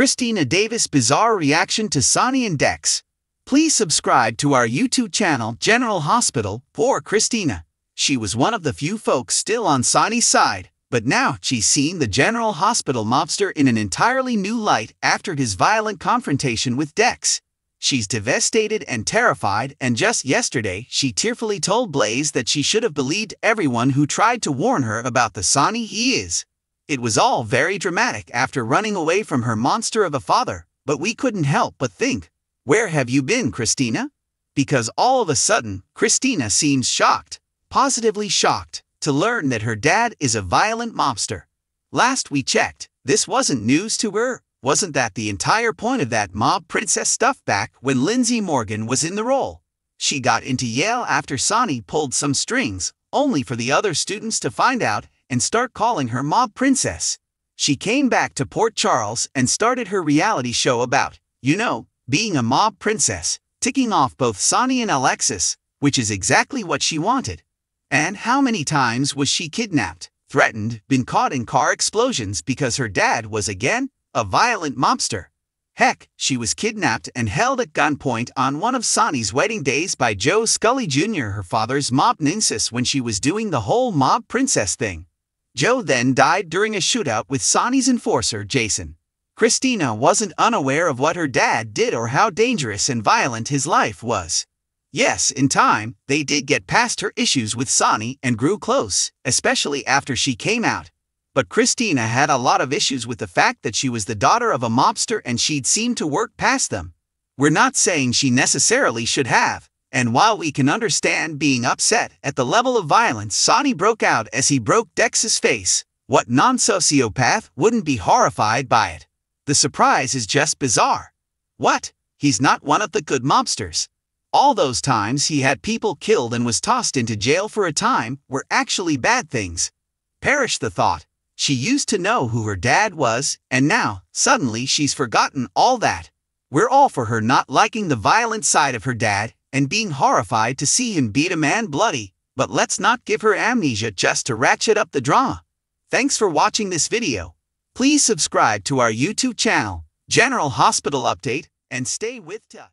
Christina Davis' bizarre reaction to Sonny and Dex. Please subscribe to our YouTube channel, General Hospital. Poor Christina. She was one of the few folks still on Sonny's side, but now she's seen the General Hospital mobster in an entirely new light after his violent confrontation with Dex. She's devastated and terrified, and just yesterday she tearfully told Blaze that she should have believed everyone who tried to warn her about the Sonny he is. It was all very dramatic after running away from her monster of a father, but we couldn't help but think, where have you been, Christina? Because all of a sudden, Christina seems shocked, positively shocked, to learn that her dad is a violent mobster. Last we checked, this wasn't news to her. Wasn't that the entire point of that mob princess stuff back when Lindsay Morgan was in the role? She got into Yale after Sonny pulled some strings, only for the other students to find out and start calling her mob princess. She came back to Port Charles and started her reality show about, you know, being a mob princess, ticking off both Sonny and Alexis, which is exactly what she wanted. And how many times was she kidnapped, threatened, been caught in car explosions because her dad was again a violent mobster? Heck, she was kidnapped and held at gunpoint on one of Sonny's wedding days by Joe Scully Jr., her father's mob nemesis, when she was doing the whole mob princess thing. Joe then died during a shootout with Sonny's enforcer, Jason. Christina wasn't unaware of what her dad did or how dangerous and violent his life was. Yes, in time, they did get past her issues with Sonny and grew close, especially after she came out. But Christina had a lot of issues with the fact that she was the daughter of a mobster, and she'd seemed to work past them. We're not saying she necessarily should have, and while we can understand being upset at the level of violence Sonny broke out as he broke Dex's face, what non-sociopath wouldn't be horrified by it? The surprise is just bizarre. What? He's not one of the good mobsters. All those times he had people killed and was tossed into jail for a time were actually bad things. Perish the thought. She used to know who her dad was, and now, suddenly she's forgotten all that. We're all for her not liking the violent side of her dad and being horrified to see him beat a man bloody, but let's not give her amnesia just to ratchet up the drama. Thanks for watching this video. Please subscribe to our YouTube channel, General Hospital Update, and stay with us.